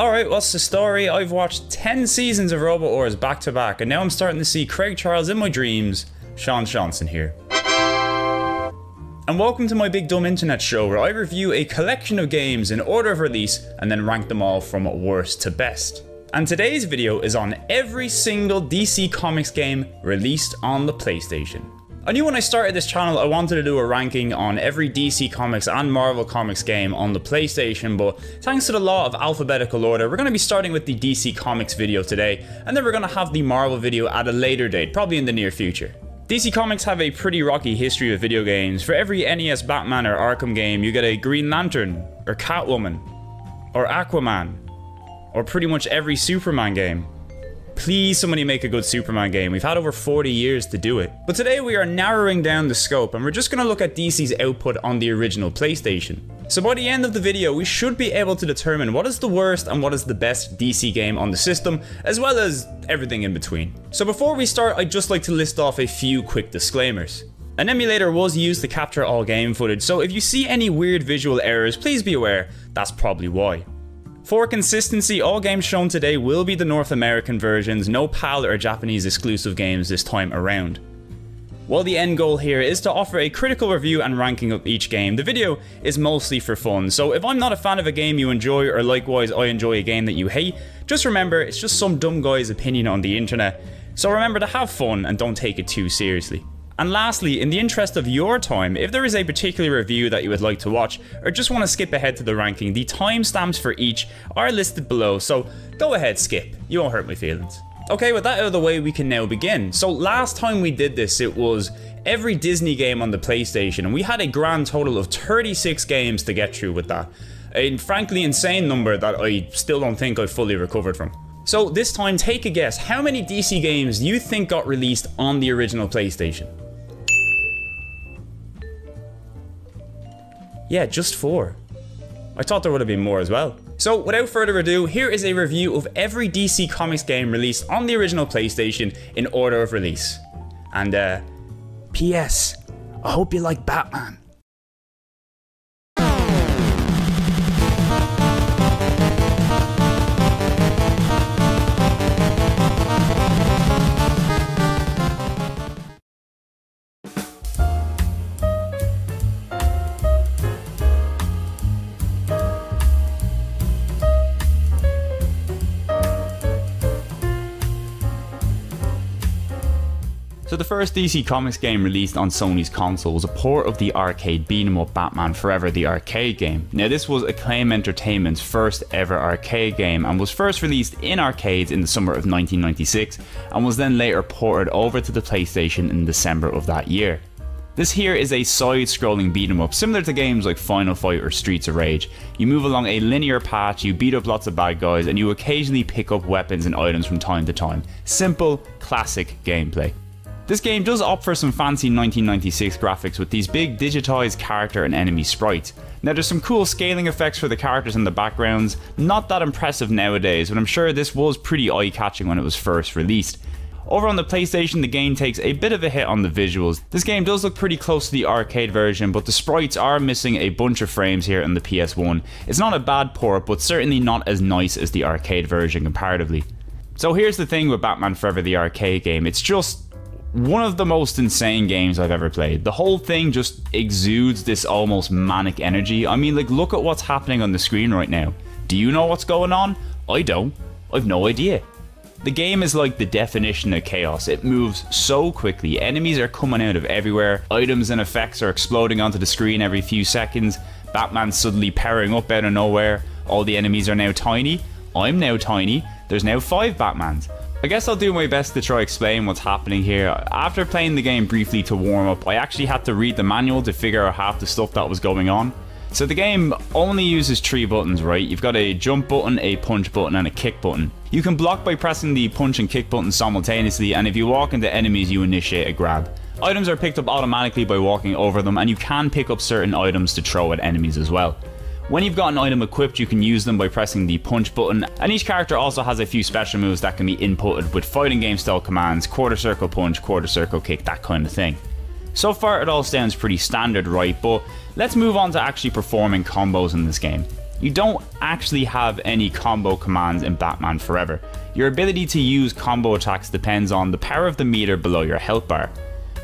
Alright, what's the story? I've watched 10 seasons of Robo-Wars back to back, and now I'm starting to see Craig Charles in my dreams. Sean Johnson here. And welcome to my Big Dumb Internet show, where I review a collection of games in order of release and then rank them all from worst to best. And today's video is on every single DC Comics game released on the PlayStation. I knew when I started this channel I wanted to do a ranking on every DC Comics and Marvel Comics game on the PlayStation, but thanks to the law of alphabetical order, we're going to be starting with the DC Comics video today, and then we're going to have the Marvel video at a later date, probably in the near future. DC Comics have a pretty rocky history with video games. For every NES Batman or Arkham game, you get a Green Lantern, or Catwoman, or Aquaman, or pretty much every Superman game. Please, somebody make a good Superman game. We've had over 40 years to do it. But today we are narrowing down the scope and we're just going to look at DC's output on the original PlayStation. So by the end of the video, we should be able to determine what is the worst and what is the best DC game on the system, as well as everything in between. So before we start, I'd just like to list off a few quick disclaimers. An emulator was used to capture all game footage, so if you see any weird visual errors, please be aware, that's probably why. For consistency, all games shown today will be the North American versions, no PAL or Japanese exclusive games this time around. While the end goal here is to offer a critical review and ranking of each game, the video is mostly for fun, so if I'm not a fan of a game you enjoy, or likewise I enjoy a game that you hate, just remember it's just some dumb guy's opinion on the internet, so remember to have fun and don't take it too seriously. And lastly, in the interest of your time, if there is a particular review that you would like to watch or just want to skip ahead to the ranking, the timestamps for each are listed below, so go ahead, skip. You won't hurt my feelings. Okay, with that out of the way, we can now begin. So last time we did this, it was every Disney game on the PlayStation, and we had a grand total of 36 games to get through with that. A frankly insane number that I still don't think I've fully recovered from. So this time, take a guess. How many DC games do you think got released on the original PlayStation? Yeah, just 4. I thought there would have been more as well. So without further ado, here is a review of every DC Comics game released on the original PlayStation in order of release. And P.S. I hope you like Batman. So the first DC Comics game released on Sony's console was a port of the arcade beat-em-up Batman Forever the Arcade Game. Now this was Acclaim Entertainment's first ever arcade game and was first released in arcades in the summer of 1996 and was then later ported over to the PlayStation in December of that year. This here is a side-scrolling beat-em-up similar to games like Final Fight or Streets of Rage. You move along a linear path, you beat up lots of bad guys and you occasionally pick up weapons and items from time to time. Simple, classic gameplay. This game does opt for some fancy 1996 graphics with these big digitized character and enemy sprites. Now there's some cool scaling effects for the characters and the backgrounds, not that impressive nowadays, but I'm sure this was pretty eye-catching when it was first released. Over on the PlayStation, the game takes a bit of a hit on the visuals. This game does look pretty close to the arcade version, but the sprites are missing a bunch of frames here on the PS1. It's not a bad port, but certainly not as nice as the arcade version comparatively. So here's the thing with Batman Forever the Arcade Game, it's just one of the most insane games I've ever played. The whole thing just exudes this almost manic energy. I mean, like, look at what's happening on the screen right now. Do you know what's going on? I don't. I've no idea. The game is like the definition of chaos. It moves so quickly. Enemies are coming out of everywhere. Items and effects are exploding onto the screen every few seconds. Batman's suddenly powering up out of nowhere. All the enemies are now tiny. I'm now tiny. There's now 5 Batmans. I guess I'll do my best to try to explain what's happening here. After playing the game briefly to warm up, I actually had to read the manual to figure out half the stuff that was going on. So the game only uses 3 buttons, right? You've got a jump button, a punch button and a kick button. You can block by pressing the punch and kick button simultaneously, and if you walk into enemies you initiate a grab. Items are picked up automatically by walking over them, and you can pick up certain items to throw at enemies as well. When you've got an item equipped, you can use them by pressing the punch button, and each character also has a few special moves that can be inputted with fighting game style commands, quarter circle punch, quarter circle kick, that kind of thing. So far it all sounds pretty standard, right? But let's move on to actually performing combos in this game. You don't actually have any combo commands in Batman Forever. Your ability to use combo attacks depends on the power of the meter below your health bar.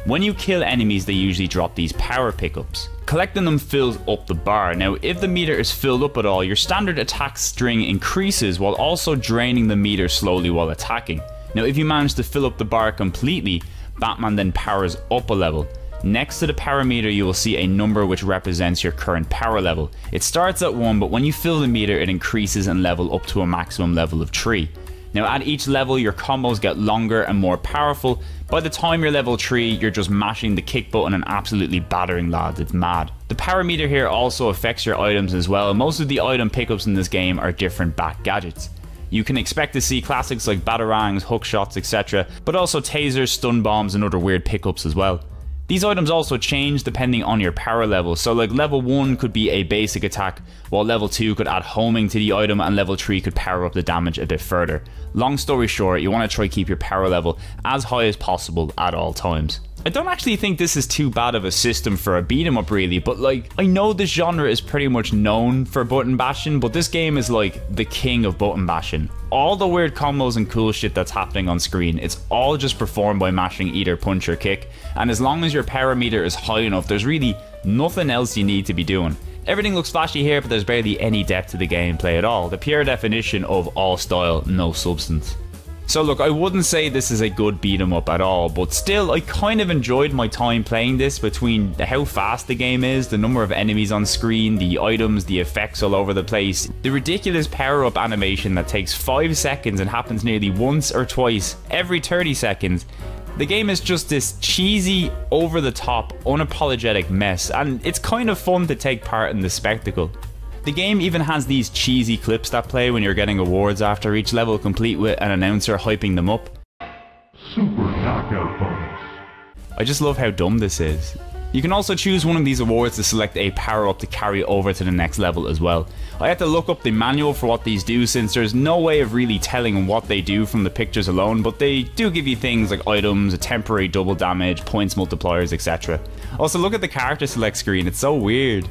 When you kill enemies, they usually drop these power pickups. Collecting them fills up the bar. Now, if the meter is filled up at all, your standard attack string increases while also draining the meter slowly while attacking. Now, if you manage to fill up the bar completely, Batman then powers up a level. Next to the power meter, you will see a number which represents your current power level. It starts at 1, but when you fill the meter, it increases and level up to a maximum level of 3. Now at each level, your combos get longer and more powerful. By the time you're level 3, you're just mashing the kick button and absolutely battering lads, it's mad. The power meter here also affects your items as well, and most of the item pickups in this game are different bat gadgets. You can expect to see classics like batarangs, hookshots, etc, but also tasers, stun bombs and other weird pickups as well. These items also change depending on your power level, so like level 1 could be a basic attack, while level 2 could add homing to the item and level 3 could power up the damage a bit further. Long story short, you want to try keep your power level as high as possible at all times. I don't actually think this is too bad of a system for a beat 'em up really, but like, I know this genre is pretty much known for button bashing, but this game is like the king of button bashing. All the weird combos and cool shit that's happening on screen, it's all just performed by mashing either punch or kick, and as long as your power meter is high enough, there's really nothing else you need to be doing. Everything looks flashy here, but there's barely any depth to the gameplay at all, the pure definition of all style, no substance. So look, I wouldn't say this is a good beat 'em up at all, but still I kind of enjoyed my time playing this between how fast the game is, the number of enemies on screen, the items, the effects all over the place, the ridiculous power up animation that takes 5 seconds and happens nearly once or twice every 30 seconds. The game is just this cheesy, over the top, unapologetic mess, and it's kind of fun to take part in the spectacle. The game even has these cheesy clips that play when you're getting awards after each level, complete with an announcer hyping them up. Super knockout bonus. I just love how dumb this is. You can also choose one of these awards to select a power up to carry over to the next level as well. I had to look up the manual for what these do, since there's no way of really telling what they do from the pictures alone, but they do give you things like items, a temporary double damage, points multipliers, etc. Also look at the character select screen, it's so weird.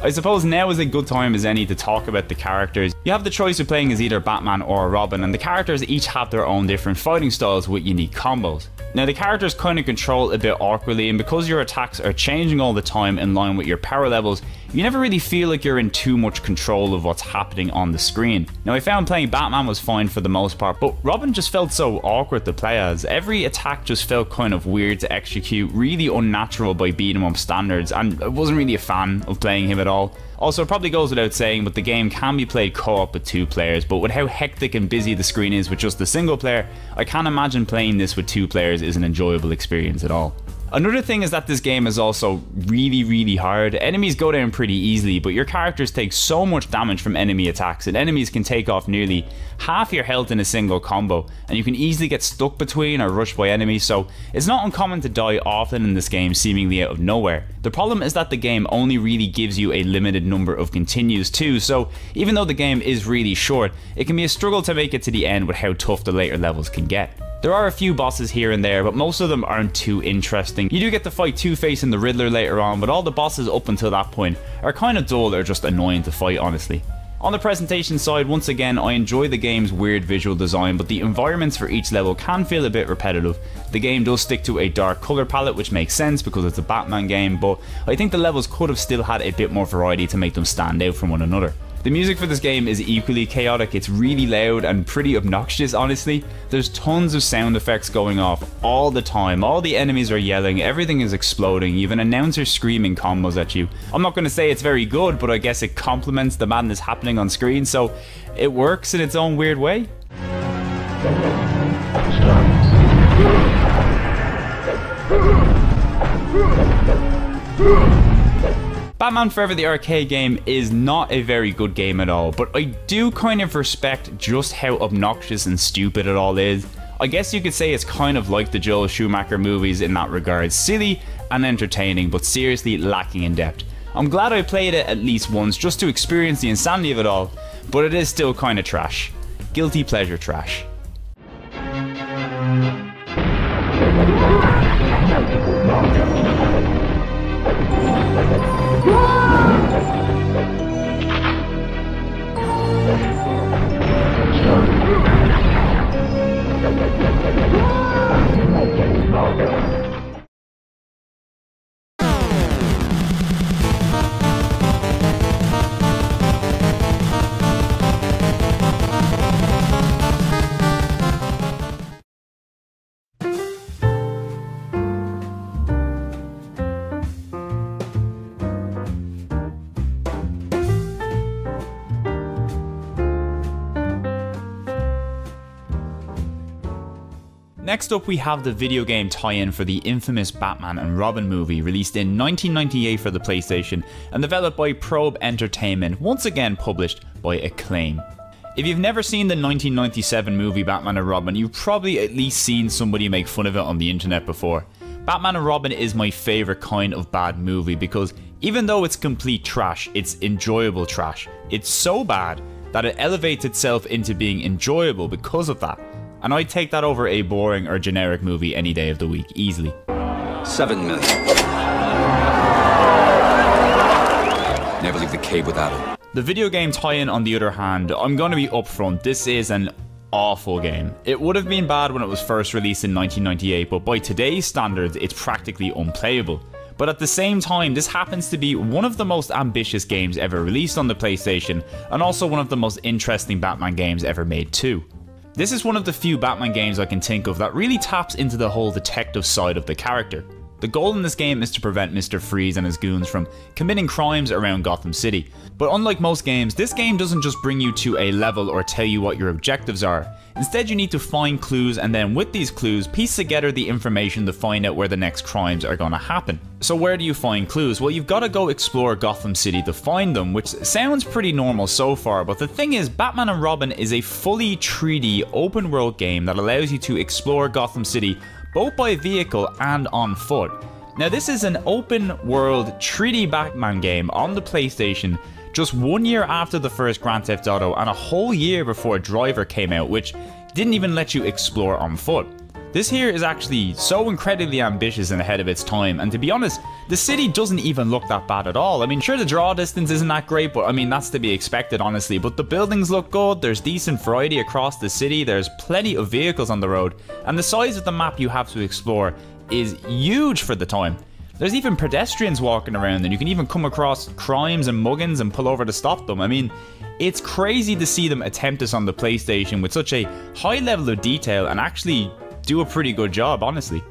I suppose now is a good time as any to talk about the characters. You have the choice of playing as either Batman or Robin, and the characters each have their own different fighting styles with unique combos. Now the characters kind of control a bit awkwardly, and because your attacks are changing all the time in line with your power levels, you never really feel like you're in too much control of what's happening on the screen. Now I found playing Batman was fine for the most part, but Robin just felt so awkward to play as. Every attack just felt kind of weird to execute, really unnatural by beat 'em up standards, and I wasn't really a fan of playing him at all. Also, it probably goes without saying, but the game can be played co-op with 2 players, but with how hectic and busy the screen is with just the single player, I can't imagine playing this with 2 players is an enjoyable experience at all. Another thing is that this game is also really hard. Enemies go down pretty easily, but your characters take so much damage from enemy attacks, and enemies can take off nearly half your health in a single combo, and you can easily get stuck between or rushed by enemies, so it's not uncommon to die often in this game seemingly out of nowhere. The problem is that the game only really gives you a limited number of continues too, so even though the game is really short, it can be a struggle to make it to the end with how tough the later levels can get. There are a few bosses here and there, but most of them aren't too interesting. You do get to fight Two-Face and the Riddler later on, but all the bosses up until that point are kind of dull or just annoying to fight, honestly. On the presentation side, once again, I enjoy the game's weird visual design, but the environments for each level can feel a bit repetitive. The game does stick to a dark colour palette, which makes sense because it's a Batman game, but I think the levels could have still had a bit more variety to make them stand out from one another. The music for this game is equally chaotic. It's really loud and pretty obnoxious, honestly. There's tons of sound effects going off all the time. All the enemies are yelling, everything is exploding, you have an announcer screaming combos at you. I'm not going to say it's very good, but I guess it complements the madness happening on screen, so it works in its own weird way. Batman Forever the Arcade Game is not a very good game at all, but I do kind of respect just how obnoxious and stupid it all is. I guess you could say it's kind of like the Joel Schumacher movies in that regard, silly and entertaining, but seriously lacking in depth. I'm glad I played it at least once just to experience the insanity of it all, but it is still kind of trash. Guilty pleasure trash. Next up, we have the video game tie-in for the infamous Batman and Robin movie, released in 1998 for the PlayStation and developed by Probe Entertainment, once again published by Acclaim. If you've never seen the 1997 movie Batman and Robin, you've probably at least seen somebody make fun of it on the internet before. Batman and Robin is my favourite kind of bad movie because even though it's complete trash, it's enjoyable trash. It's so bad that it elevates itself into being enjoyable because of that. And I'd take that over a boring or generic movie any day of the week, easily. 7 million. Never leave the cave without it. The video game tie-in, on the other hand, I'm going to be upfront, this is an awful game. It would have been bad when it was first released in 1998, but by today's standards, it's practically unplayable. But at the same time, this happens to be one of the most ambitious games ever released on the PlayStation, and also one of the most interesting Batman games ever made too. This is one of the few Batman games I can think of that really taps into the whole detective side of the character. The goal in this game is to prevent Mr. Freeze and his goons from committing crimes around Gotham City. But unlike most games, this game doesn't just bring you to a level or tell you what your objectives are. Instead, you need to find clues, and then with these clues, piece together the information to find out where the next crimes are going to happen. So where do you find clues? Well, you've got to go explore Gotham City to find them, which sounds pretty normal so far, but the thing is, Batman and Robin is a fully 3D open world game that allows you to explore Gotham City both by vehicle and on foot. Now, this is an open world 3D Batman game on the PlayStation just 1 year after the first Grand Theft Auto and a whole year before Driver came out, which didn't even let you explore on foot. This here is actually so incredibly ambitious and ahead of its time, and to be honest, the city doesn't even look that bad at all. I mean, sure, the draw distance isn't that great, but I mean, that's to be expected, honestly. But the buildings look good, there's decent variety across the city, there's plenty of vehicles on the road, and the size of the map you have to explore is huge for the time. There's even pedestrians walking around, and you can even come across crimes and muggins and pull over to stop them. I mean, it's crazy to see them attempt this on the PlayStation with such a high level of detail and actually do a pretty good job, honestly.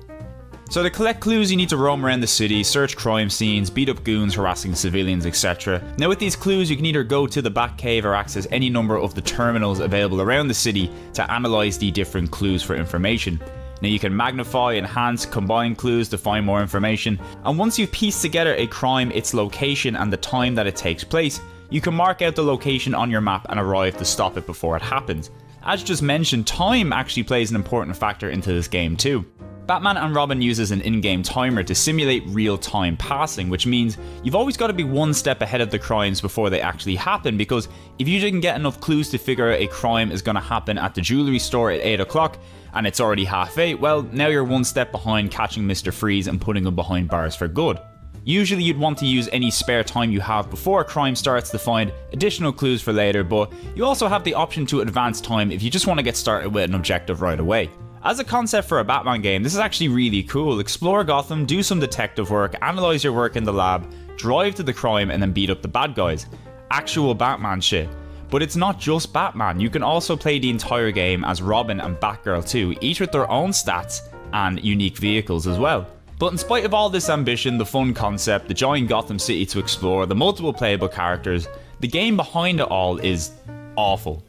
So to collect clues, you need to roam around the city, search crime scenes, beat up goons harassing civilians, etc. Now with these clues, you can either go to the Batcave or access any number of the terminals available around the city to analyze the different clues for information. Now you can magnify, enhance, combine clues to find more information, and once you've pieced together a crime, its location and the time that it takes place, you can mark out the location on your map and arrive to stop it before it happens. As just mentioned, time actually plays an important factor into this game too. Batman and Robin uses an in-game timer to simulate real-time passing, which means you've always got to be one step ahead of the crimes before they actually happen, because if you didn't get enough clues to figure out a crime is going to happen at the jewelry store at 8 o'clock and it's already half 8, well, now you're one step behind catching Mr. Freeze and putting him behind bars for good. Usually you'd want to use any spare time you have before a crime starts to find additional clues for later, but you also have the option to advance time if you just want to get started with an objective right away. As a concept for a Batman game, this is actually really cool. Explore Gotham, do some detective work, analyze your work in the lab, drive to the crime, and then beat up the bad guys. Actual Batman shit. But it's not just Batman, you can also play the entire game as Robin and Batgirl too, each with their own stats and unique vehicles as well. But in spite of all this ambition, the fun concept, the giant Gotham City to explore, the multiple playable characters, the game behind it all is awful.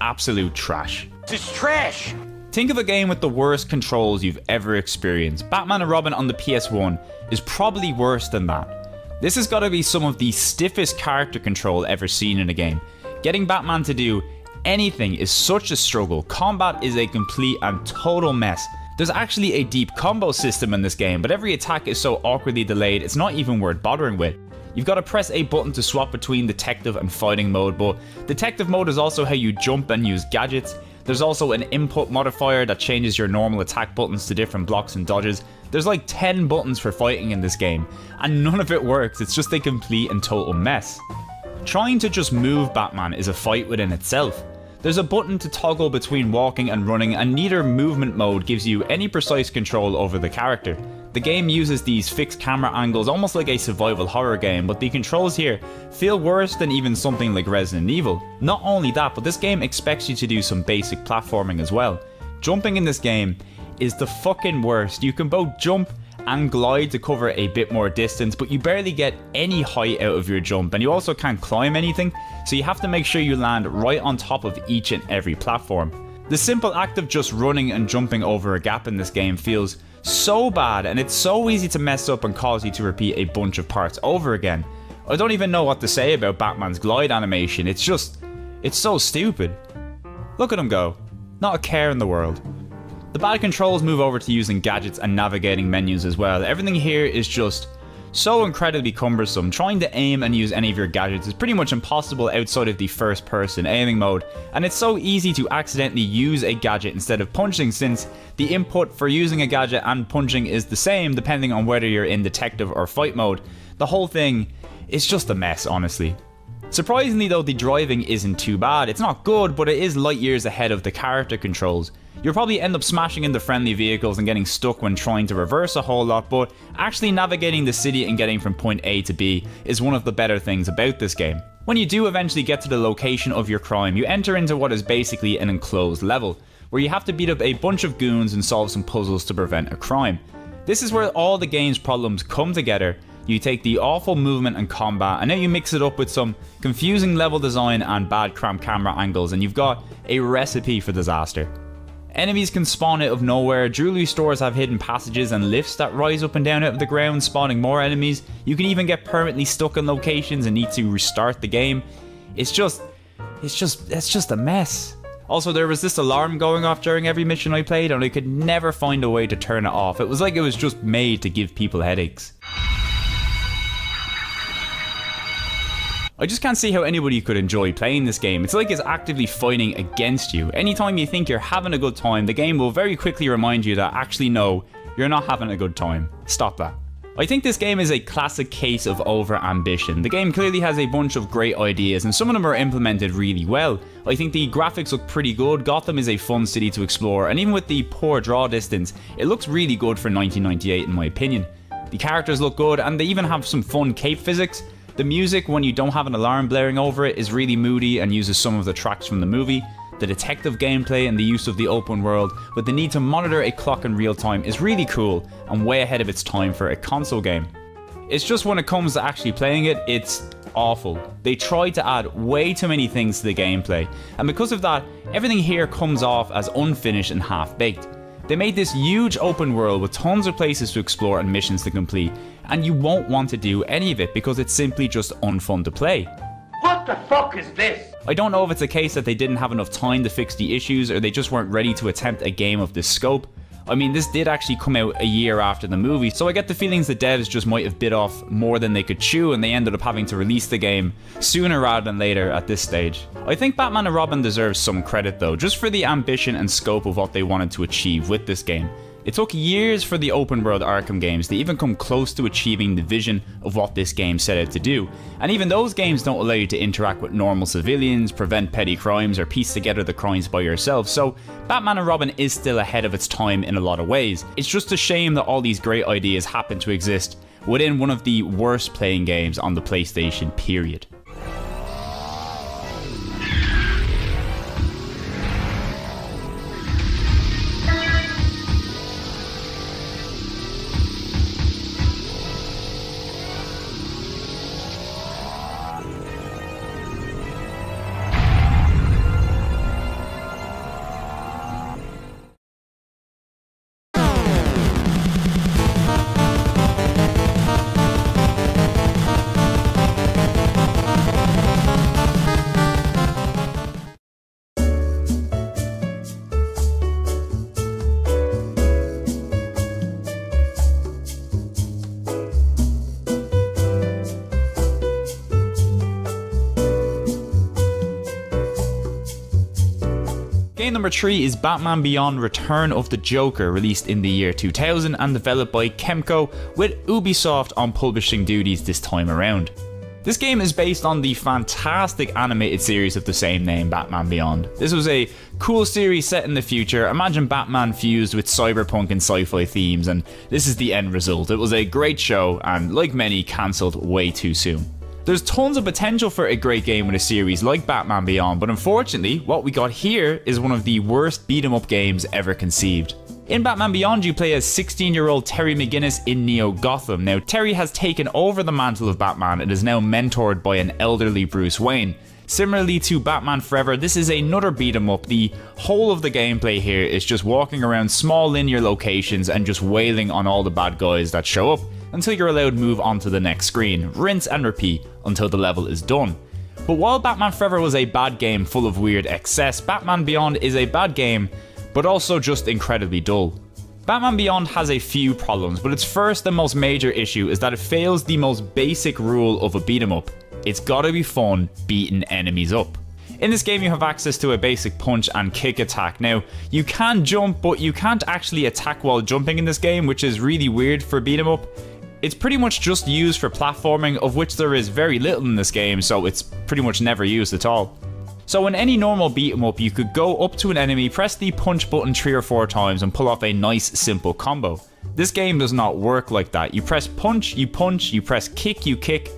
Absolute trash. It's trash! Think of a game with the worst controls you've ever experienced. Batman and Robin on the PS1 is probably worse than that. This has got to be some of the stiffest character control ever seen in a game. Getting Batman to do anything is such a struggle. Combat is a complete and total mess. There's actually a deep combo system in this game, but every attack is so awkwardly delayed it's not even worth bothering with. You've got to press a button to swap between detective and fighting mode, but detective mode is also how you jump and use gadgets. There's also an input modifier that changes your normal attack buttons to different blocks and dodges. There's like 10 buttons for fighting in this game, and none of it works. It's just a complete and total mess. Trying to just move Batman is a fight within itself. There's a button to toggle between walking and running, and neither movement mode gives you any precise control over the character. The game uses these fixed camera angles almost like a survival horror game, but the controls here feel worse than even something like Resident Evil. Not only that, but this game expects you to do some basic platforming as well. Jumping in this game is the fucking worst. You can both jump and glide to cover a bit more distance, but you barely get any height out of your jump, and you also can't climb anything, so you have to make sure you land right on top of each and every platform. The simple act of just running and jumping over a gap in this game feels so bad, and it's so easy to mess up and cause you to repeat a bunch of parts over again. I don't even know what to say about Batman's glide animation, it's so stupid. Look at him go, not a care in the world. The bad controls move over to using gadgets and navigating menus as well. Everything here is just so incredibly cumbersome. Trying to aim and use any of your gadgets is pretty much impossible outside of the first person aiming mode, and it's so easy to accidentally use a gadget instead of punching, since the input for using a gadget and punching is the same depending on whether you're in detective or fight mode. The whole thing is just a mess, honestly. Surprisingly though, the driving isn't too bad. It's not good, but it is light years ahead of the character controls. You'll probably end up smashing into friendly vehicles and getting stuck when trying to reverse a whole lot, but actually navigating the city and getting from point A to B is one of the better things about this game. When you do eventually get to the location of your crime, you enter into what is basically an enclosed level, where you have to beat up a bunch of goons and solve some puzzles to prevent a crime. This is where all the game's problems come together. You take the awful movement and combat, and now you mix it up with some confusing level design and bad cramped camera angles, and you've got a recipe for disaster. Enemies can spawn out of nowhere, jewelry stores have hidden passages and lifts that rise up and down out of the ground, spawning more enemies. You can even get permanently stuck in locations and need to restart the game. It's just a mess. Also, there was this alarm going off during every mission I played, and I could never find a way to turn it off. It was like it was just made to give people headaches. I just can't see how anybody could enjoy playing this game. It's like it's actively fighting against you. Anytime you think you're having a good time, the game will very quickly remind you that actually no, you're not having a good time. Stop that. I think this game is a classic case of over-ambition. The game clearly has a bunch of great ideas, and some of them are implemented really well. I think the graphics look pretty good, Gotham is a fun city to explore, and even with the poor draw distance, it looks really good for 1998 in my opinion. The characters look good, and they even have some fun cape physics. The music, when you don't have an alarm blaring over it, is really moody and uses some of the tracks from the movie. The detective gameplay and the use of the open world with the need to monitor a clock in real time is really cool and way ahead of its time for a console game. It's just when it comes to actually playing it, it's awful. They tried to add way too many things to the gameplay, and because of that, everything here comes off as unfinished and half-baked. They made this huge open world with tons of places to explore and missions to complete, and you won't want to do any of it because it's simply just unfun to play. What the fuck is this? I don't know if it's a case that they didn't have enough time to fix the issues, or they just weren't ready to attempt a game of this scope. I mean, this did actually come out a year after the movie, so I get the feelings the devs just might have bit off more than they could chew, and they ended up having to release the game sooner rather than later at this stage. I think Batman and Robin deserves some credit though, just for the ambition and scope of what they wanted to achieve with this game. It took years for the open world Arkham games to even come close to achieving the vision of what this game set out to do, and even those games don't allow you to interact with normal civilians, prevent petty crimes, or piece together the crimes by yourself, so Batman and Robin is still ahead of its time in a lot of ways. It's just a shame that all these great ideas happen to exist within one of the worst playing games on the PlayStation, period. Game number 3 is Batman Beyond Return of the Joker, released in the year 2000 and developed by Kemco, with Ubisoft on publishing duties this time around. This game is based on the fantastic animated series of the same name, Batman Beyond. This was a cool series set in the future. Imagine Batman fused with cyberpunk and sci-fi themes, and this is the end result. It was a great show and, like many, cancelled way too soon. There's tons of potential for a great game with a series like Batman Beyond, but unfortunately, what we got here is one of the worst beat-em-up games ever conceived. In Batman Beyond, you play as 16-year-old Terry McGinnis in Neo-Gotham. Now, Terry has taken over the mantle of Batman and is now mentored by an elderly Bruce Wayne. Similarly to Batman Forever, this is another beat 'em up. The whole of the gameplay here is just walking around small linear locations and just wailing on all the bad guys that show up until you're allowed to move on to the next screen. Rinse and repeat until the level is done. But while Batman Forever was a bad game full of weird excess, Batman Beyond is a bad game, but also just incredibly dull. Batman Beyond has a few problems, but its first and most major issue is that it fails the most basic rule of a beat-em-up. It's gotta be fun beating enemies up. In this game you have access to a basic punch and kick attack. Now, you can jump, but you can't actually attack while jumping in this game, which is really weird for beat-em-up. It's pretty much just used for platforming, of which there is very little in this game, so it's pretty much never used at all. So in any normal beat-em-up, you could go up to an enemy, press the punch button 3 or 4 times and pull off a nice simple combo. This game does not work like that. You press punch, you punch, you press kick, you kick,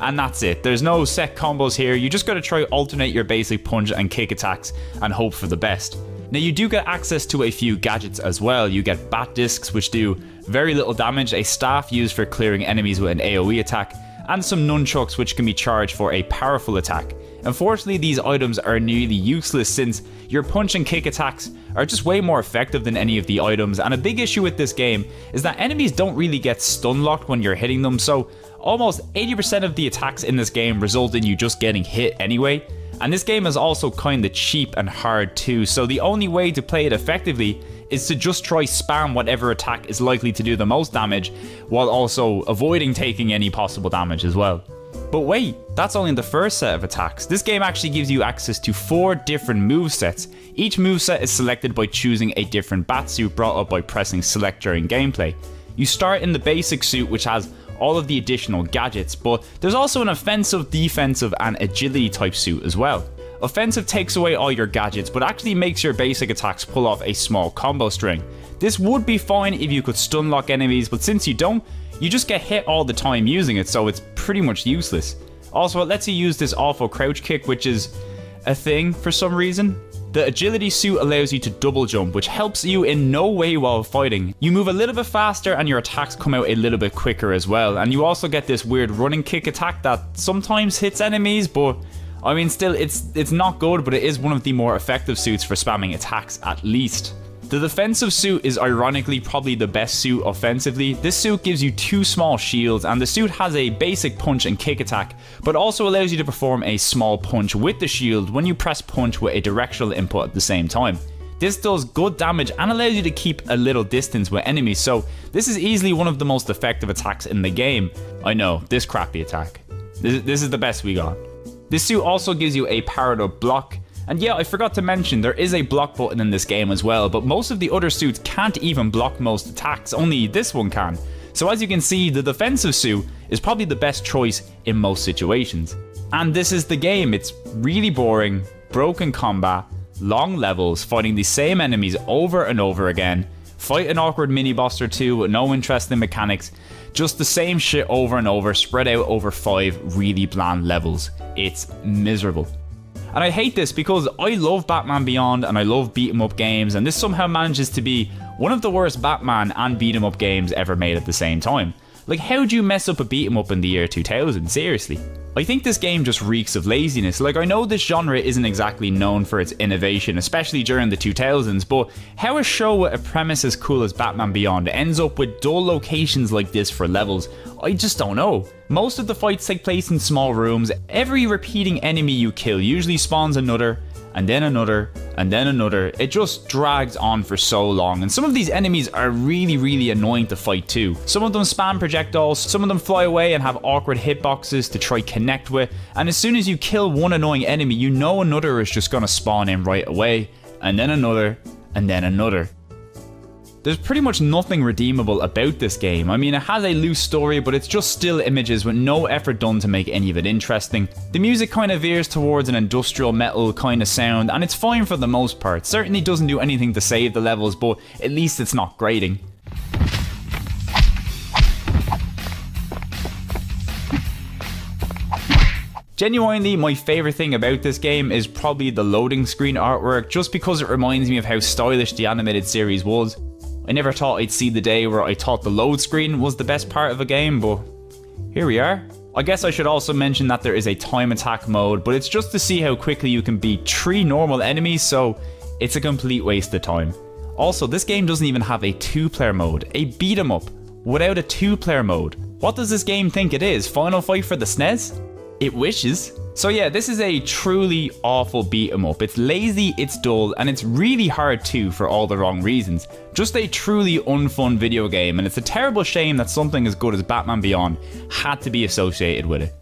and that's it. There's no set combos here, you just gotta try alternate your basic punch and kick attacks and hope for the best. Now you do get access to a few gadgets as well. You get bat discs, which do very little damage, a staff used for clearing enemies with an AoE attack, and some nunchucks which can be charged for a powerful attack. Unfortunately, these items are nearly useless since your punch and kick attacks are just way more effective than any of the items, and a big issue with this game is that enemies don't really get stun locked when you're hitting them, so almost 80% of the attacks in this game result in you just getting hit anyway. And this game is also kinda cheap and hard too, so the only way to play it effectively is to just try spam whatever attack is likely to do the most damage, while also avoiding taking any possible damage as well. But wait, that's only the first set of attacks. This game actually gives you access to 4 different movesets. Each moveset is selected by choosing a different batsuit brought up by pressing select during gameplay. You start in the basic suit, which has all of the additional gadgets, but there's also an offensive, defensive and agility type suit as well. Offensive takes away all your gadgets but actually makes your basic attacks pull off a small combo string. This would be fine if you could stun lock enemies, but since you don't, you just get hit all the time using it, so it's pretty much useless. Also, it lets you use this awful crouch kick, which is a thing for some reason. The agility suit allows you to double jump, which helps you in no way while fighting. You move a little bit faster and your attacks come out a little bit quicker as well. And you also get this weird running kick attack that sometimes hits enemies, but I mean still it's not good, but it is one of the more effective suits for spamming attacks at least. The defensive suit is ironically probably the best suit offensively. This suit gives you 2 small shields and the suit has a basic punch and kick attack, but also allows you to perform a small punch with the shield when you press punch with a directional input at the same time. This does good damage and allows you to keep a little distance with enemies, so this is easily one of the most effective attacks in the game. I know, this crappy attack. This is the best we got. This suit also gives you a powered up block. And yeah, I forgot to mention, there is a block button in this game as well, but most of the other suits can't even block most attacks, only this one can. So as you can see, the defensive suit is probably the best choice in most situations. And this is the game. It's really boring, broken combat, long levels, fighting the same enemies over and over again, fight an awkward mini-boss or two with no interesting mechanics, just the same shit over and over, spread out over 5 really bland levels. It's miserable. And I hate this because I love Batman Beyond and I love beat-em-up games, and this somehow manages to be one of the worst Batman and beat-em-up games ever made at the same time. Like, how do you mess up a beat-em-up in the year 2000, seriously? I think this game just reeks of laziness. Like, I know this genre isn't exactly known for its innovation, especially during the 2000s, but how a show with a premise as cool as Batman Beyond ends up with dull locations like this for levels, I just don't know. Most of the fights take place in small rooms. Every repeating enemy you kill usually spawns another, and then another, and then another. It just drags on for so long, and some of these enemies are really annoying to fight too. Some of them spam projectiles, some of them fly away and have awkward hitboxes to try connect with, and as soon as you kill one annoying enemy, you know another is just gonna spawn in right away, and then another, and then another. There's pretty much nothing redeemable about this game. I mean, it has a loose story, but it's just still images with no effort done to make any of it interesting. The music kind of veers towards an industrial metal kind of sound, and it's fine for the most part. Certainly doesn't do anything to save the levels, but at least it's not grating. Genuinely, my favourite thing about this game is probably the loading screen artwork, just because it reminds me of how stylish the animated series was. I never thought I'd see the day where I thought the load screen was the best part of a game, but here we are. I guess I should also mention that there is a time attack mode, but it's just to see how quickly you can beat 3 normal enemies, so it's a complete waste of time. Also, this game doesn't even have a 2-player mode, a beat 'em up, without a 2-player mode. What does this game think it is? Final Fight for the SNES? It wishes. So yeah, this is a truly awful beat 'em up. It's lazy, it's dull, and it's really hard too for all the wrong reasons. Just a truly unfun video game, and it's a terrible shame that something as good as Batman Beyond had to be associated with it.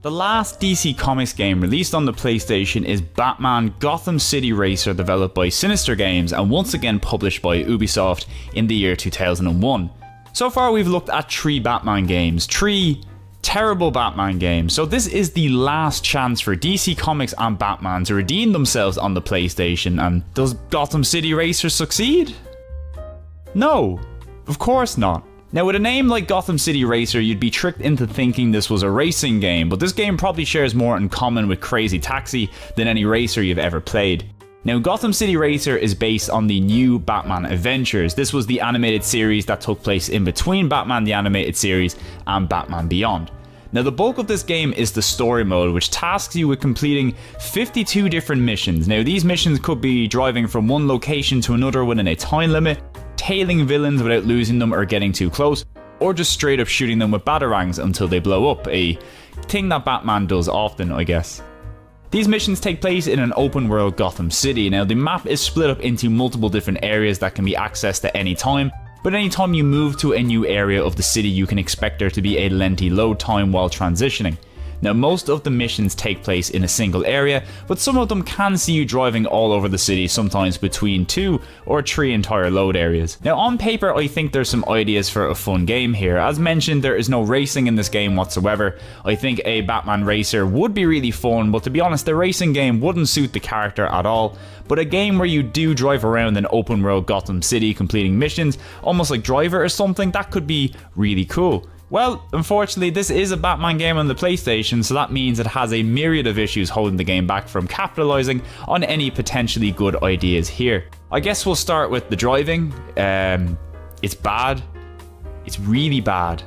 The last DC Comics game released on the PlayStation is Batman Gotham City Racer, developed by Sinister Games and once again published by Ubisoft in the year 2001. So far we've looked at 3 Batman games, 3 terrible Batman games, so this is the last chance for DC Comics and Batman to redeem themselves on the PlayStation, and does Gotham City Racer succeed? No, of course not. Now, with a name like Gotham City Racer, you'd be tricked into thinking this was a racing game, but this game probably shares more in common with Crazy Taxi than any racer you've ever played. Now, Gotham City Racer is based on the new Batman Adventures. This was the animated series that took place in between Batman the Animated Series and Batman Beyond. Now, the bulk of this game is the story mode, which tasks you with completing 52 different missions. Now, these missions could be driving from one location to another within a time limit, tailing villains without losing them or getting too close, or just straight up shooting them with batarangs until they blow up, a thing that Batman does often, I guess. These missions take place in an open world Gotham City. Now, the map is split up into multiple different areas that can be accessed at any time, but anytime you move to a new area of the city, you can expect there to be a lengthy load time while transitioning. Now, most of the missions take place in a single area, but some of them can see you driving all over the city, sometimes between 2 or 3 entire load areas. Now, on paper, I think there's some ideas for a fun game here. As mentioned, there is no racing in this game whatsoever. I think a Batman racer would be really fun, but to be honest, the racing game wouldn't suit the character at all. But a game where you do drive around an open world Gotham City completing missions, almost like Driver or something, that could be really cool. Well, unfortunately, this is a Batman game on the PlayStation, so that means it has a myriad of issues holding the game back from capitalizing on any potentially good ideas here. I guess we'll start with the driving. It's bad. It's really bad.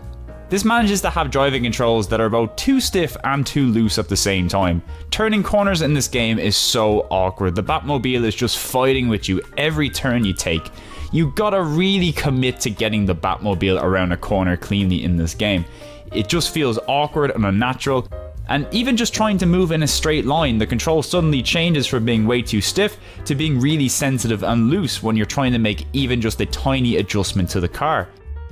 This manages to have driving controls that are both too stiff and too loose at the same time. Turning corners in this game is so awkward. The Batmobile is just fighting with you every turn you take. You gotta really commit to getting the Batmobile around a corner cleanly in this game. It just feels awkward and unnatural, and even just trying to move in a straight line, the control suddenly changes from being way too stiff to being really sensitive and loose when you're trying to make even just a tiny adjustment to the car.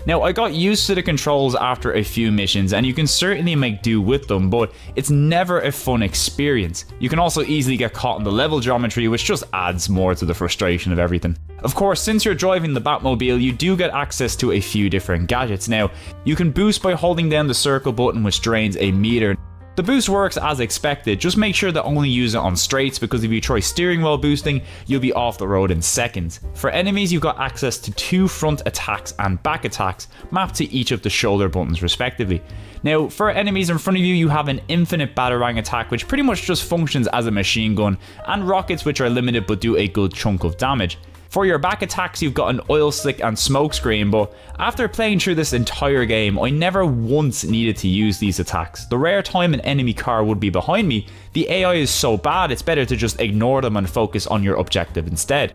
Now, I got used to the controls after a few missions, and you can certainly make do with them, but it's never a fun experience. You can also easily get caught in the level geometry, which just adds more to the frustration of everything. Of course, since you're driving the Batmobile, you do get access to a few different gadgets. Now, you can boost by holding down the circle button, which drains a meter. The boost works as expected, just make sure to only use it on straights, because if you try steering while boosting, you'll be off the road in seconds. For enemies, you've got access to 2 front attacks and back attacks, mapped to each of the shoulder buttons respectively. Now, for enemies in front of you, you have an infinite batarang attack, which pretty much just functions as a machine gun, and rockets, which are limited but do a good chunk of damage. For your back attacks, you've got an oil slick and smoke screen, but after playing through this entire game, I never once needed to use these attacks. The rare time an enemy car would be behind me, the AI is so bad, it's better to just ignore them and focus on your objective instead.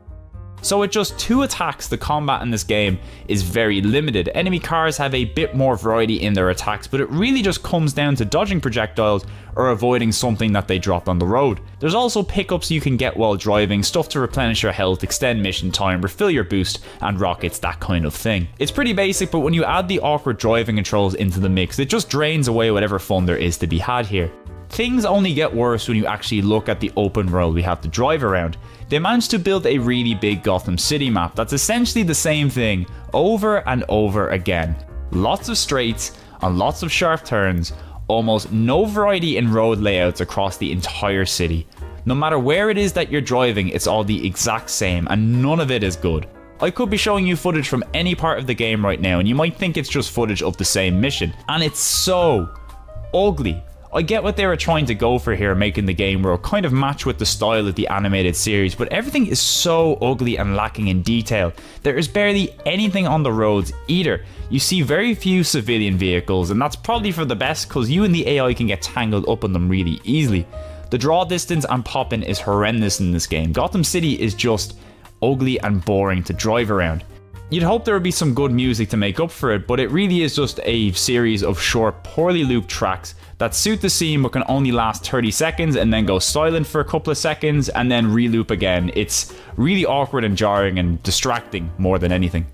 So with just 2 attacks, the combat in this game is very limited. Enemy cars have a bit more variety in their attacks, but it really just comes down to dodging projectiles or avoiding something that they dropped on the road. There's also pickups you can get while driving, stuff to replenish your health, extend mission time, refill your boost, and rockets, that kind of thing. It's pretty basic, but when you add the awkward driving controls into the mix, it just drains away whatever fun there is to be had here. Things only get worse when you actually look at the open world we have to drive around. They managed to build a really big Gotham City map that's essentially the same thing over and over again. Lots of straights and lots of sharp turns, almost no variety in road layouts across the entire city. No matter where it is that you're driving, it's all the exact same and none of it is good. I could be showing you footage from any part of the game right now and you might think it's just footage of the same mission, and it's so ugly. I get what they were trying to go for here, making the game world kind of match with the style of the animated series, but everything is so ugly and lacking in detail. There is barely anything on the roads either. You see very few civilian vehicles, and that's probably for the best because you and the AI can get tangled up on them really easily. The draw distance and popping is horrendous in this game. Gotham City is just ugly and boring to drive around. You'd hope there would be some good music to make up for it, but it really is just a series of short, poorly looped tracks that suit the scene but can only last 30 seconds and then go silent for a couple of seconds and then re-loop again. It's really awkward and jarring and distracting more than anything.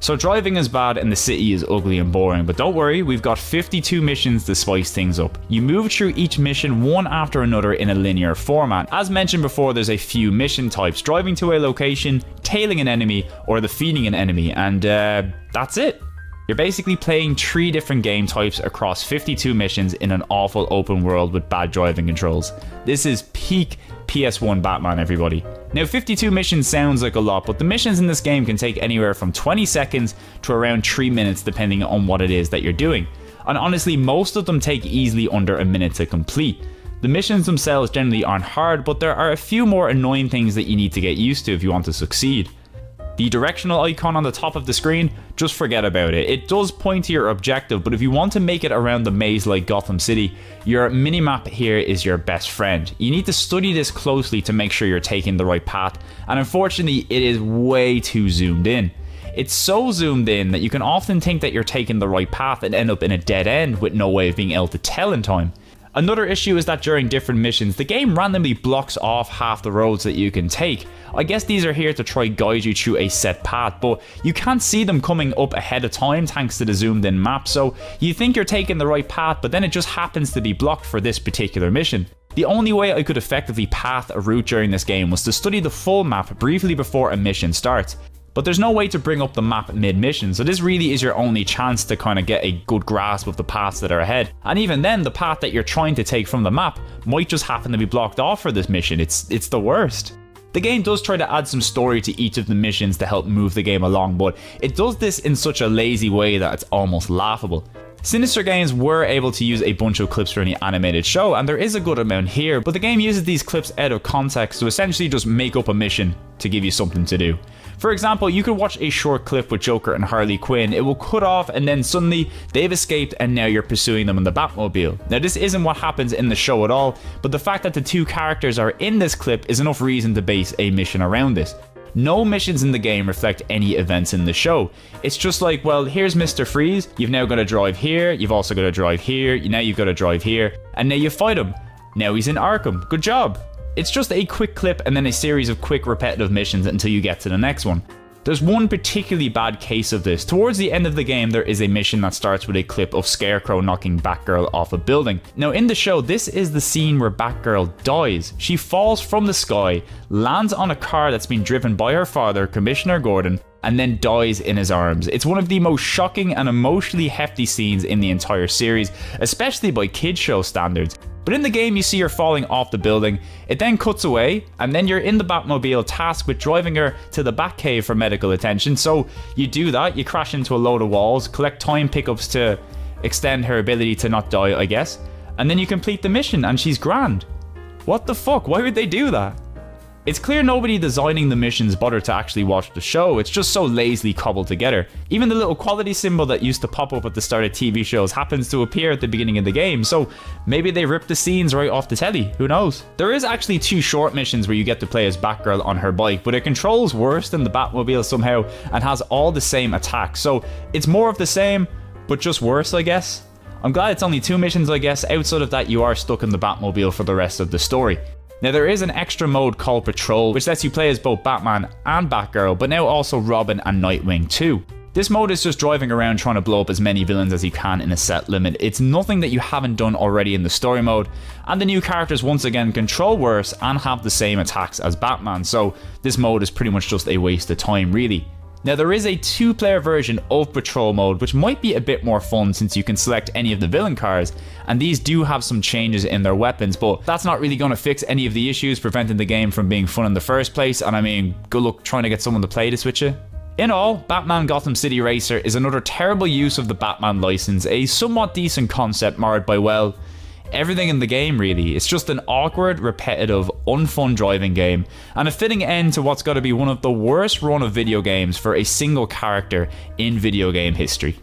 So driving is bad and the city is ugly and boring, but don't worry, we've got 52 missions to spice things up. You move through each mission one after another in a linear format. As mentioned before, there's a few mission types: driving to a location, tailing an enemy, or defeating an enemy, and that's it. You're basically playing 3 different game types across 52 missions in an awful open world with bad driving controls. This is peak PS1 Batman, everybody. Now, 52 missions sounds like a lot, but the missions in this game can take anywhere from 20 seconds to around 3 minutes depending on what it is that you're doing. And honestly, most of them take easily under a minute to complete. The missions themselves generally aren't hard, but there are a few more annoying things that you need to get used to if you want to succeed. The directional icon on the top of the screen, just forget about it. It does point to your objective, but if you want to make it around the maze like Gotham City, your minimap here is your best friend. You need to study this closely to make sure you're taking the right path, and unfortunately, it is way too zoomed in. It's so zoomed in that you can often think that you're taking the right path and end up in a dead end with no way of being able to tell in time. Another issue is that during different missions, the game randomly blocks off half the roads that you can take. I guess these are here to try guide you through a set path, but you can't see them coming up ahead of time thanks to the zoomed in map, so you think you're taking the right path, but then it just happens to be blocked for this particular mission. The only way I could effectively path a route during this game was to study the full map briefly before a mission starts. But there's no way to bring up the map mid-mission, so this really is your only chance to kind of get a good grasp of the paths that are ahead. And even then, the path that you're trying to take from the map might just happen to be blocked off for this mission. It's the worst. The game does try to add some story to each of the missions to help move the game along, but it does this in such a lazy way that it's almost laughable. Sinister Games were able to use a bunch of clips from the animated show, and there is a good amount here, but the game uses these clips out of context to essentially just make up a mission to give you something to do. For example, you could watch a short clip with Joker and Harley Quinn, it will cut off and then suddenly they've escaped and now you're pursuing them in the Batmobile. Now this isn't what happens in the show at all, but the fact that the 2 characters are in this clip is enough reason to base a mission around this. No missions in the game reflect any events in the show. It's just like, well, here's Mr. Freeze, you've now got to drive here, you've also got to drive here, now you've got to drive here, and now you fight him. Now he's in Arkham, good job. It's just a quick clip and then a series of quick repetitive missions until you get to the next one. There's one particularly bad case of this. Towards the end of the game, there is a mission that starts with a clip of Scarecrow knocking Batgirl off a building. Now in the show, this is the scene where Batgirl dies. She falls from the sky, lands on a car that's been driven by her father, Commissioner Gordon, and then dies in his arms. It's one of the most shocking and emotionally hefty scenes in the entire series, especially by kids' show standards. But in the game, you see her falling off the building, it then cuts away, and then you're in the Batmobile tasked with driving her to the Batcave for medical attention, so you do that, you crash into a load of walls, collect time pickups to extend her ability to not die, I guess, and then you complete the mission, and she's grand. What the fuck, why would they do that? It's clear nobody designing the missions bothered to actually watch the show, it's just so lazily cobbled together. Even the little quality symbol that used to pop up at the start of TV shows happens to appear at the beginning of the game, so maybe they ripped the scenes right off the telly, who knows. There is actually 2 short missions where you get to play as Batgirl on her bike, but it controls worse than the Batmobile somehow and has all the same attacks, so it's more of the same, but just worse, I guess. I'm glad it's only 2 missions, I guess. Outside of that, you are stuck in the Batmobile for the rest of the story. Now there is an extra mode called Patrol, which lets you play as both Batman and Batgirl, but now also Robin and Nightwing too. This mode is just driving around trying to blow up as many villains as you can in a set limit. It's nothing that you haven't done already in the story mode, and the new characters once again control worse and have the same attacks as Batman, so this mode is pretty much just a waste of time really. Now there is a 2-player version of Patrol mode which might be a bit more fun since you can select any of the villain cars, and these do have some changes in their weapons, but that's not really going to fix any of the issues preventing the game from being fun in the first place, and I mean, good luck trying to get someone to play this with you. In all, Batman Gotham City Racer is another terrible use of the Batman license, a somewhat decent concept marred by, well, everything in the game really. It's just an awkward, repetitive, unfun driving game, and a fitting end to what's got to be one of the worst run of video games for a single character in video game history.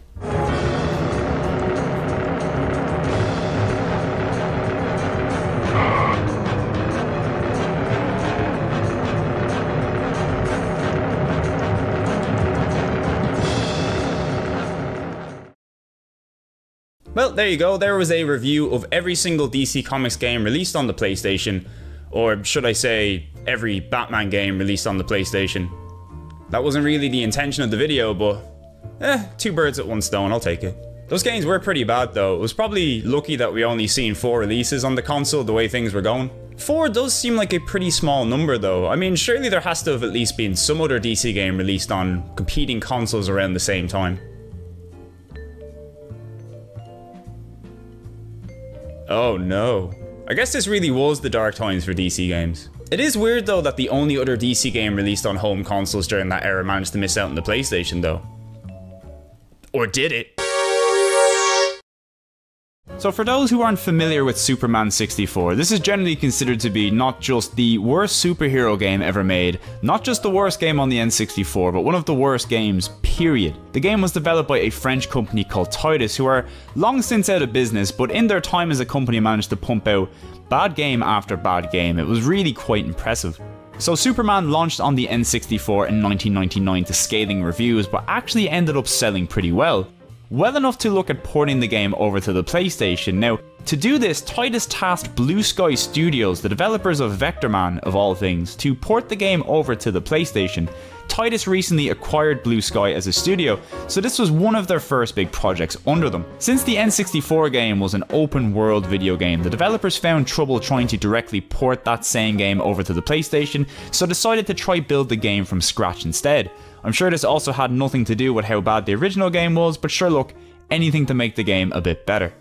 Well, there you go, there was a review of every single DC Comics game released on the PlayStation, or should I say, every Batman game released on the PlayStation. That wasn't really the intention of the video, but two birds at one stone, I'll take it. Those games were pretty bad though. It was probably lucky that we only seen 4 releases on the console the way things were going. 4 does seem like a pretty small number though. I mean, surely there has to have at least been some other DC game released on competing consoles around the same time. Oh no. I guess this really was the dark times for DC games. It is weird though that the only other DC game released on home consoles during that era managed to miss out on the PlayStation though. Or did it? So for those who aren't familiar with Superman 64, this is generally considered to be not just the worst superhero game ever made, not just the worst game on the N64, but one of the worst games, period. The game was developed by a French company called Titus, who are long since out of business, but in their time as a company managed to pump out bad game after bad game. It was really quite impressive. So Superman launched on the N64 in 1999 to scathing reviews, but actually ended up selling pretty well. Well enough to look at porting the game over to the PlayStation. Now, to do this, Titus tasked Blue Sky Studios, the developers of Vectorman of all things, to port the game over to the PlayStation. Titus recently acquired Blue Sky as a studio, so this was one of their first big projects under them. Since the N64 game was an open world video game, the developers found trouble trying to directly port that same game over to the PlayStation, so decided to try build the game from scratch instead. I'm sure this also had nothing to do with how bad the original game was, but sure look, anything to make the game a bit better.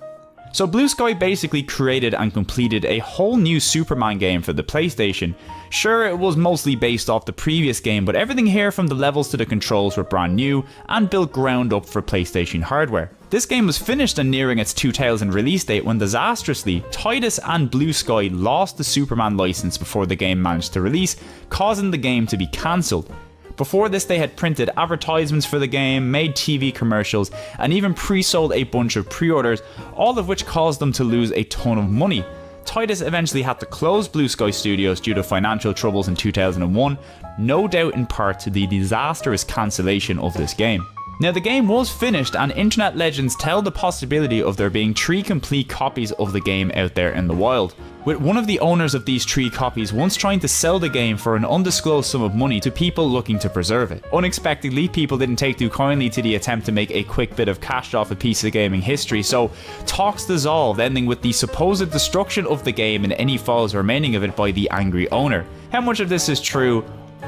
So Blue Sky basically created and completed a whole new Superman game for the PlayStation. Sure, it was mostly based off the previous game, but everything here from the levels to the controls were brand new and built ground up for PlayStation hardware. This game was finished and nearing its 2000 release date when disastrously, Titus and Blue Sky lost the Superman license before the game managed to release, causing the game to be cancelled. Before this, they had printed advertisements for the game, made TV commercials, and even pre-sold a bunch of pre-orders, all of which caused them to lose a ton of money. Titus eventually had to close Blue Sky Studios due to financial troubles in 2001, no doubt in part to the disastrous cancellation of this game. Now the game was finished, and internet legends tell the possibility of there being 3 complete copies of the game out there in the wild, with one of the owners of these 3 copies once trying to sell the game for an undisclosed sum of money to people looking to preserve it. Unexpectedly, people didn't take too kindly to the attempt to make a quick bit of cash off a piece of gaming history, so talks dissolved, ending with the supposed destruction of the game and any files remaining of it by the angry owner. How much of this is true?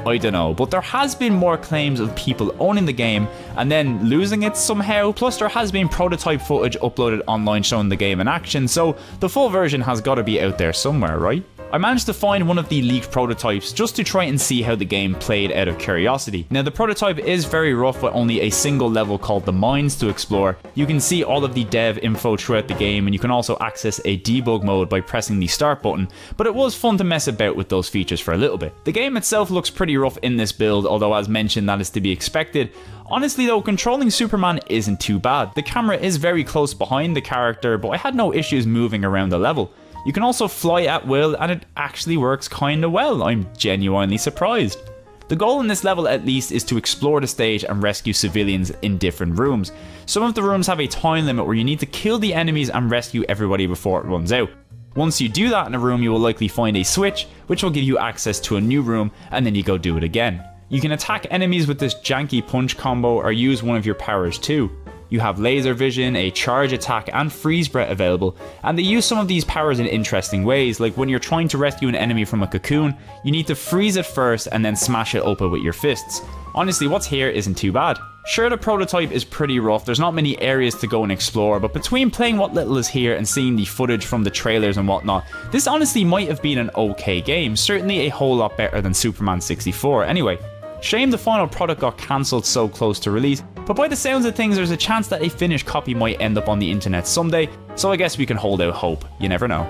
I don't know, but there has been more claims of people owning the game and then losing it somehow, plus there has been prototype footage uploaded online showing the game in action, so the full version has got to be out there somewhere, right? I managed to find one of the leaked prototypes just to try and see how the game played out of curiosity. Now the prototype is very rough with only a single level called the Mines to explore. You can see all of the dev info throughout the game, and you can also access a debug mode by pressing the start button, but it was fun to mess about with those features for a little bit. The game itself looks pretty rough in this build, although as mentioned that is to be expected. Honestly though, controlling Superman isn't too bad. The camera is very close behind the character, but I had no issues moving around the level. You can also fly at will, and it actually works kinda well. I'm genuinely surprised. The goal in this level at least is to explore the stage and rescue civilians in different rooms. Some of the rooms have a time limit where you need to kill the enemies and rescue everybody before it runs out. Once you do that in a room, you will likely find a switch, which will give you access to a new room, and then you go do it again. You can attack enemies with this janky punch combo or use one of your powers too. You have laser vision, a charge attack and freeze breath available, and they use some of these powers in interesting ways, like when you're trying to rescue an enemy from a cocoon, you need to freeze it first and then smash it open with your fists. Honestly, what's here isn't too bad. Sure, the prototype is pretty rough, there's not many areas to go and explore, but between playing what little is here and seeing the footage from the trailers and whatnot, this honestly might have been an okay game, certainly a whole lot better than Superman 64 anyway. Shame the final product got cancelled so close to release, but by the sounds of things there's a chance that a finished copy might end up on the internet someday, so I guess we can hold out hope, you never know.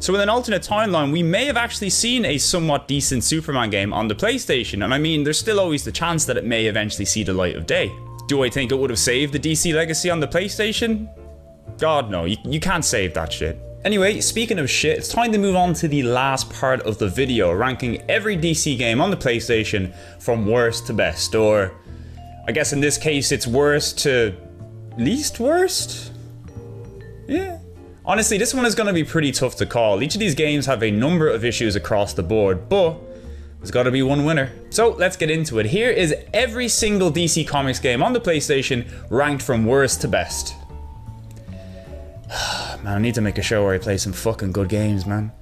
So in an alternate timeline, we may have actually seen a somewhat decent Superman game on the PlayStation, and I mean, there's still always the chance that it may eventually see the light of day. Do I think it would have saved the DC legacy on the PlayStation? God no, you can't save that shit. Anyway, speaking of shit, it's time to move on to the last part of the video, ranking every DC game on the PlayStation from worst to best, or I guess in this case it's worst to least worst? Yeah. Honestly, this one is going to be pretty tough to call. Each of these games have a number of issues across the board, but there's got to be one winner. So let's get into it. Here is every single DC Comics game on the PlayStation ranked from worst to best. Man, I need to make a show where I play some fucking good games, man.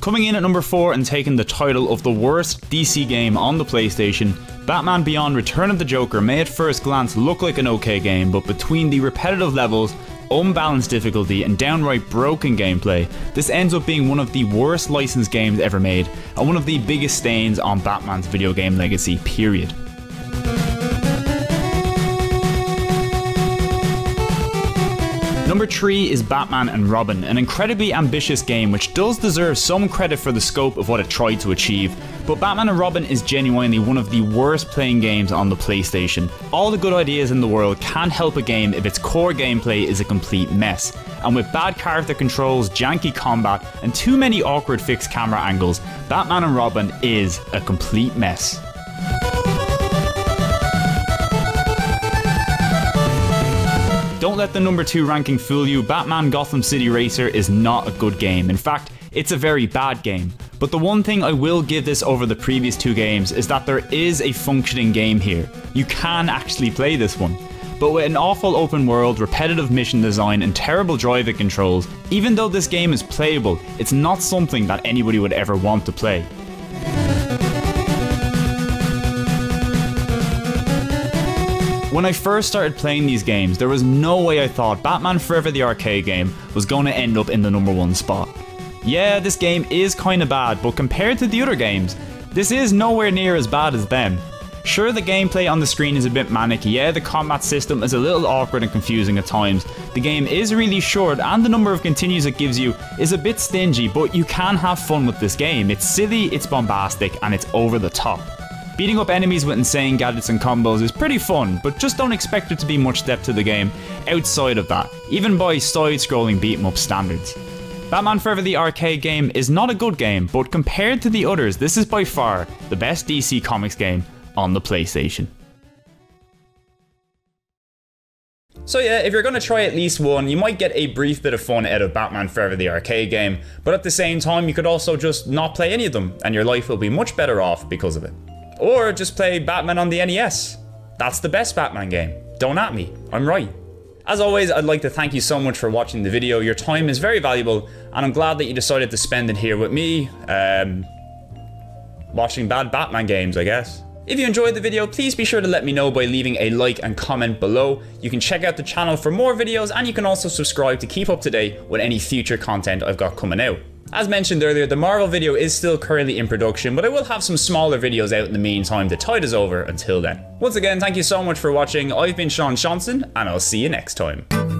Coming in at number 4 and taking the title of the worst DC game on the PlayStation, Batman Beyond Return of the Joker may at first glance look like an okay game, but between the repetitive levels, unbalanced difficulty and downright broken gameplay, this ends up being one of the worst licensed games ever made, and one of the biggest stains on Batman's video game legacy, period. Number 3 is Batman and Robin, an incredibly ambitious game which does deserve some credit for the scope of what it tried to achieve, but Batman and Robin is genuinely one of the worst playing games on the PlayStation. All the good ideas in the world can't help a game if its core gameplay is a complete mess, and with bad character controls, janky combat and too many awkward fixed camera angles, Batman and Robin is a complete mess. Don't let the number 2 ranking fool you, Batman Gotham City Racer is not a good game, in fact it's a very bad game. But the one thing I will give this over the previous two games is that there is a functioning game here, you can actually play this one. But with an awful open world, repetitive mission design and terrible driving controls, even though this game is playable, it's not something that anybody would ever want to play. When I first started playing these games, there was no way I thought Batman Forever the Arcade Game was going to end up in the number 1 spot. Yeah, this game is kinda bad, but compared to the other games, this is nowhere near as bad as them. Sure, the gameplay on the screen is a bit manic, yeah, the combat system is a little awkward and confusing at times, the game is really short and the number of continues it gives you is a bit stingy, but you can have fun with this game. It's silly, it's bombastic and it's over the top. Beating up enemies with insane gadgets and combos is pretty fun, but just don't expect there to be much depth to the game outside of that, even by side-scrolling beat-em-up standards. Batman Forever the Arcade Game is not a good game, but compared to the others, this is by far the best DC Comics game on the PlayStation. So yeah, if you're going to try at least one, you might get a brief bit of fun out of Batman Forever the Arcade Game, but at the same time you could also just not play any of them, and your life will be much better off because of it. Or just play Batman on the NES. That's the best Batman game. Don't at me, I'm right. As always, I'd like to thank you so much for watching the video. Your time is very valuable, and I'm glad that you decided to spend it here with me, watching bad Batman games, I guess. If you enjoyed the video, please be sure to let me know by leaving a like and comment below. You can check out the channel for more videos, and you can also subscribe to keep up to date with any future content I've got coming out. As mentioned earlier, the Marvel video is still currently in production, but I will have some smaller videos out in the meantime to tide us over until then. Once again, thank you so much for watching. I've been Sean Johnson, and I'll see you next time.